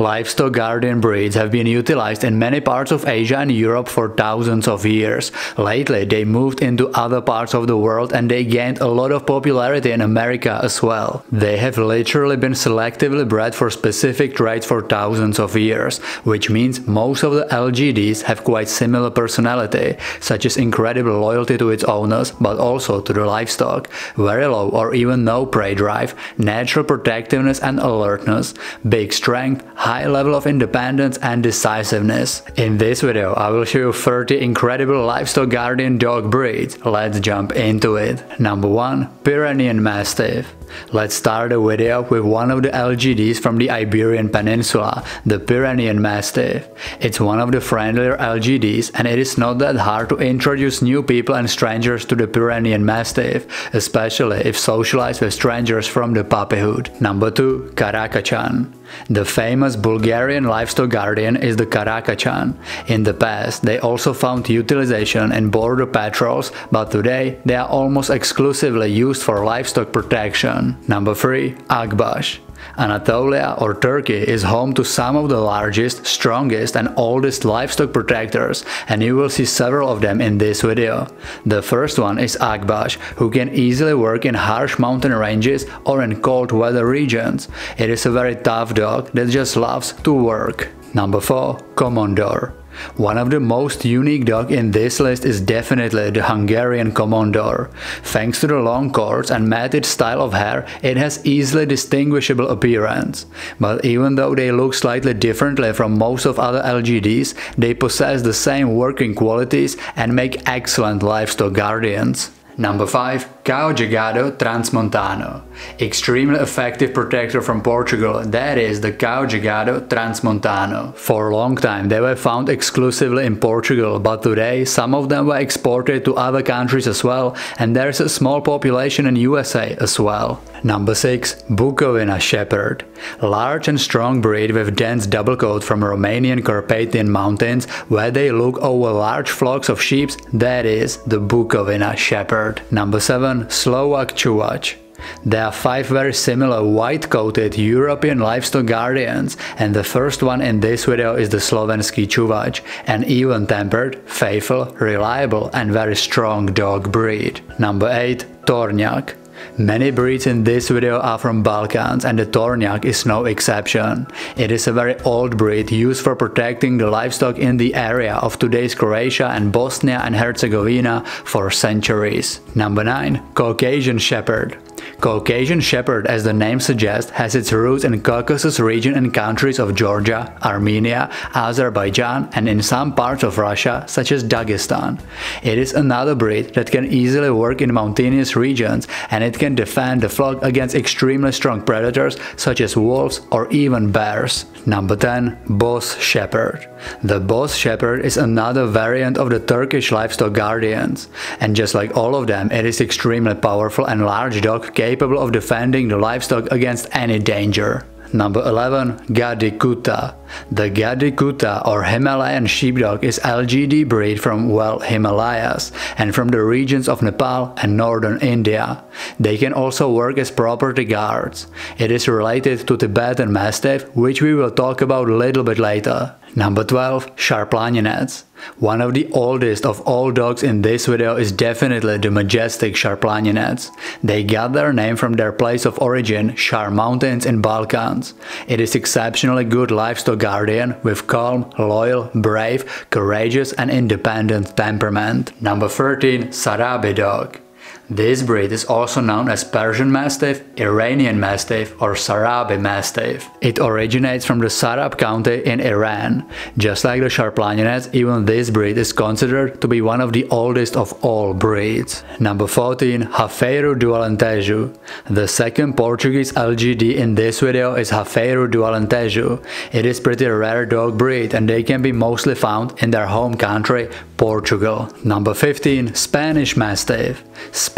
Livestock guardian breeds have been utilized in many parts of Asia and Europe for thousands of years. Lately, they moved into other parts of the world and they gained a lot of popularity in America as well. They have literally been selectively bred for specific traits for thousands of years, which means most of the LGDs have quite similar personality, such as incredible loyalty to its owners, but also to the livestock, very low or even no prey drive, natural protectiveness and alertness, big strength, high level of independence and decisiveness. In this video I will show you 30 incredible livestock guardian dog breeds. Let's jump into it. Number 1. Pyrenean Mastiff. Let's start the video with one of the LGDs from the Iberian Peninsula, the Pyrenean Mastiff. It's one of the friendlier LGDs and it is not that hard to introduce new people and strangers to the Pyrenean Mastiff, especially if socialized with strangers from the puppyhood. Number 2. Karakachan. The famous Bulgarian livestock guardian is the Karakachan. In the past, they also found utilization in border patrols, but today they are almost exclusively used for livestock protection. Number 3. Akbash. Anatolia or Turkey is home to some of the largest, strongest and oldest livestock protectors, and you will see several of them in this video. The first one is Akbash, who can easily work in harsh mountain ranges or in cold weather regions. It is a very tough dog that just loves to work. Number 4. Komondor. One of the most unique dogs in this list is definitely the Hungarian Komondor. Thanks to the long coats and matted style of hair, it has easily distinguishable appearance. But even though they look slightly differently from most of other LGDs, they possess the same working qualities and make excellent livestock guardians. Number 5. Cão de Gado Transmontano. Extremely effective protector from Portugal, that is the Cão de Gado Transmontano. For a long time they were found exclusively in Portugal, but today some of them were exported to other countries as well, and there is a small population in USA as well. Number 6. Bucovina Shepherd. Large and strong breed with dense double coat from Romanian Carpathian Mountains, where they look over large flocks of sheep, that is the Bucovina Shepherd. Number 7. Slovak Čuvač. There are 5 very similar white-coated European livestock guardians, and the first one in this video is the Slovenský Čuvač, an even-tempered, faithful, reliable and very strong dog breed. Number 8. Tornjak. Many breeds in this video are from Balkans and the Tornjak is no exception. It is a very old breed used for protecting the livestock in the area of today's Croatia and Bosnia and Herzegovina for centuries. Number 9. Caucasian Shepherd. Caucasian Shepherd, as the name suggests, has its roots in Caucasus region and countries of Georgia, Armenia, Azerbaijan and in some parts of Russia such as Dagestan. It is another breed that can easily work in mountainous regions and it can defend the flock against extremely strong predators such as wolves or even bears. Number 10. Boz Shepherd. The Boz Shepherd is another variant of the Turkish livestock guardians, and just like all of them it is extremely powerful and large dog capable of defending the livestock against any danger. Number 11. Gaddi Kutta. The Gaddi Kutta or Himalayan sheepdog is LGD breed from, well, Himalayas and from the regions of Nepal and northern India. They can also work as property guards. It is related to Tibetan Mastiff, which we will talk about a little bit later. Number 12. Šarplaninac. One of the oldest of all dogs in this video is definitely the majestic Šarplaninac. They got their name from their place of origin, Shar Mountains in Balkans. It is exceptionally good livestock guardian with calm, loyal, brave, courageous and independent temperament. Number 13. Sarabi dog. This breed is also known as Persian Mastiff, Iranian Mastiff or Sarabi Mastiff. It originates from the Sarab county in Iran. Just like the Šarplaninac, even this breed is considered to be one of the oldest of all breeds. Number 14. Rafeiro do Alentejo. The second Portuguese LGD in this video is Rafeiro do Alentejo. It is pretty rare dog breed and they can be mostly found in their home country, Portugal. Number 15. Spanish Mastiff.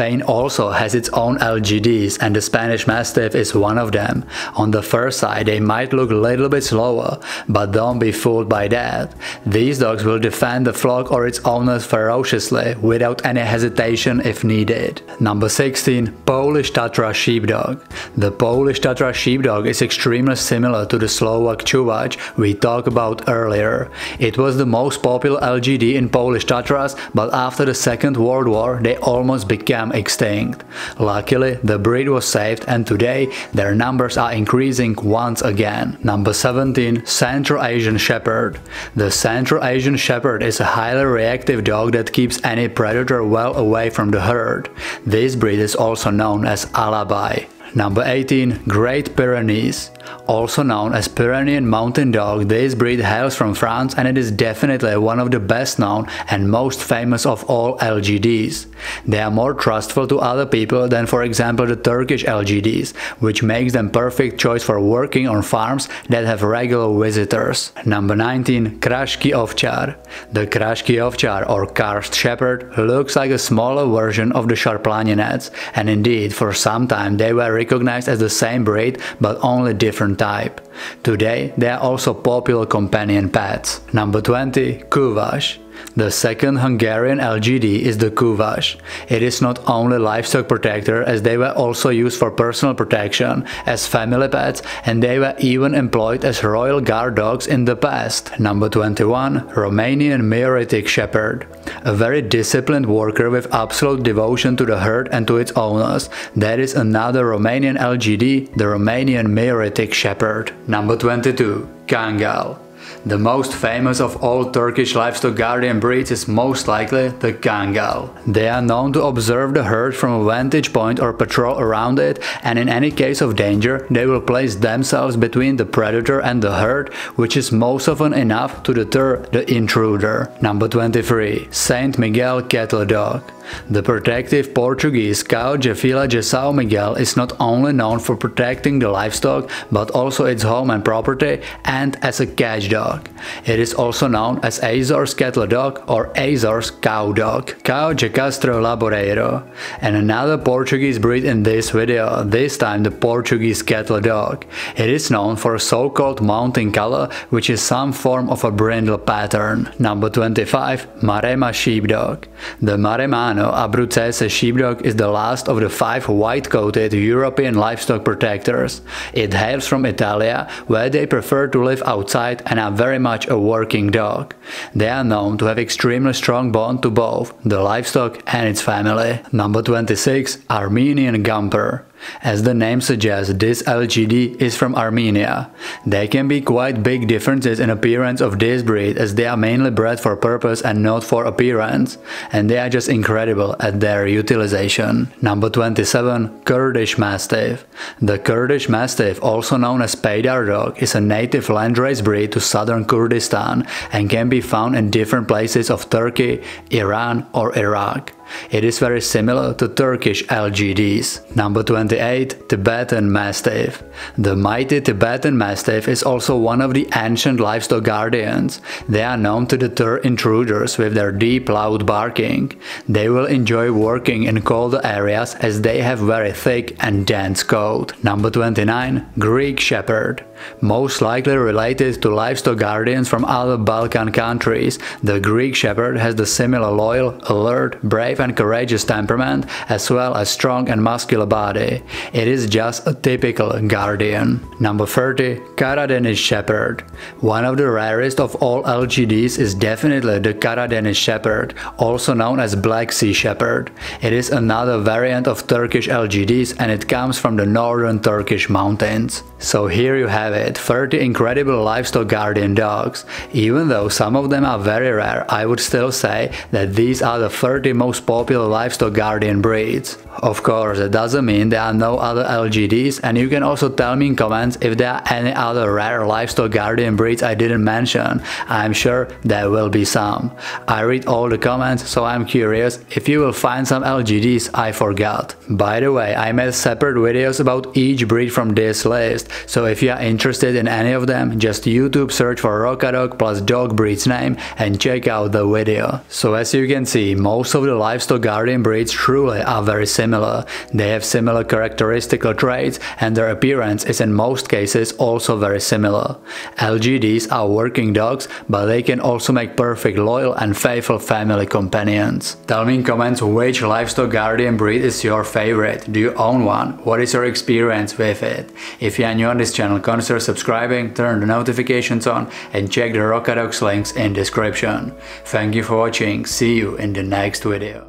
Spain also has its own LGDs, and the Spanish Mastiff is one of them. On the fur side, they might look a little bit slower, but don't be fooled by that. These dogs will defend the flock or its owners ferociously, without any hesitation if needed. Number 16. Polish Tatra Sheepdog. The Polish Tatra Sheepdog is extremely similar to the Slovak Čuvač we talked about earlier. It was the most popular LGD in Polish Tatras, but after the Second World War they almost became extinct. Luckily, the breed was saved, and today their numbers are increasing once again. Number 17. Central Asian Shepherd. The Central Asian Shepherd is a highly reactive dog that keeps any predator well away from the herd. This breed is also known as Alabai. Number 18. Great Pyrenees. Also known as Pyrenean Mountain Dog, this breed hails from France, and it is definitely one of the best known and most famous of all LGDs. They are more trustful to other people than, for example, the Turkish LGDs, which makes them perfect choice for working on farms that have regular visitors. Number 19. Kraški Ovčar. The Kraški Ovčar, or Karst Shepherd, looks like a smaller version of the Šarplaninac, and indeed for some time they were recognized as the same breed but only different type. Today they are also popular companion pets. Number 20. Kuvasz. The second Hungarian LGD is the Kuvasz. It is not only livestock protector, as they were also used for personal protection, as family pets, and they were even employed as Royal Guard dogs in the past. Number 21. Romanian Mioritic Shepherd. A very disciplined worker with absolute devotion to the herd and to its owners. That is another Romanian LGD, the Romanian Mioritic Shepherd. Number 22. Kangal. The most famous of all Turkish livestock guardian breeds is most likely the Kangal. They are known to observe the herd from a vantage point or patrol around it, and in any case of danger they will place themselves between the predator and the herd, which is most often enough to deter the intruder. Number 23. Saint Miguel Cattle Dog. The protective Portuguese Cão de Fila de São Miguel is not only known for protecting the livestock, but also its home and property, and as a catch dog. It is also known as Azores Cattle Dog or Azores Cow Dog. Cão de Castro Laboreiro. And another Portuguese breed in this video, this time the Portuguese Cattle Dog. It is known for a so-called mountain color, which is some form of a brindle pattern. Number 25. Maremma Sheepdog. The Maremmano Abruzzese Sheepdog is the last of the 5 white-coated European livestock protectors. It hails from Italia, where they prefer to live outside and are very much a working dog. They are known to have extremely strong bond to both the livestock and its family. Number 26. Armenian Gampr. As the name suggests, this LGD is from Armenia. There can be quite big differences in appearance of this breed, as they are mainly bred for purpose and not for appearance, and they are just incredible at their utilization. Number 27. Kurdish Mastiff. The Kurdish Mastiff, also known as Paydar Dog, is a native landrace breed to southern Kurdistan and can be found in different places of Turkey, Iran or Iraq. It is very similar to Turkish LGDs. Number 28. Tibetan Mastiff. The mighty Tibetan Mastiff is also one of the ancient livestock guardians. They are known to deter intruders with their deep, loud barking. They will enjoy working in colder areas, as they have very thick and dense coat. Number 29. Greek Shepherd. Most likely related to livestock guardians from other Balkan countries, the Greek Shepherd has the similar loyal, alert, brave and courageous temperament, as well as strong and muscular body. It is just a typical guardian. Number 30. Karadeniz Shepherd. One of the rarest of all LGDs is definitely the Karadeniz Shepherd, also known as Black Sea Shepherd. It is another variant of Turkish LGDs, and it comes from the northern Turkish mountains. So here you have it, 30 incredible livestock guardian dogs. Even though some of them are very rare, I would still say that these are the 30 most popular livestock guardian breeds. Of course, that doesn't mean there are no other LGDs, and you can also tell me in comments if there are any other rare livestock guardian breeds I didn't mention. I'm sure there will be some. I read all the comments, so I'm curious if you will find some LGDs I forgot. By the way, I made separate videos about each breed from this list, So if you are interested in any of them, just YouTube search for Rockadog plus dog breed's name and check out the video. So as you can see, most of the livestock guardian breeds truly are very similar. They have similar characteristical traits and their appearance is in most cases also very similar. LGDs are working dogs, but they can also make perfect loyal and faithful family companions. Tell me in comments which livestock guardian breed is your favorite. Do you own one? What is your experience with it? If you are new on this channel, consider subscribing, turn the notifications on and check the Rockadog's links in description. Thank you for watching, see you in the next video.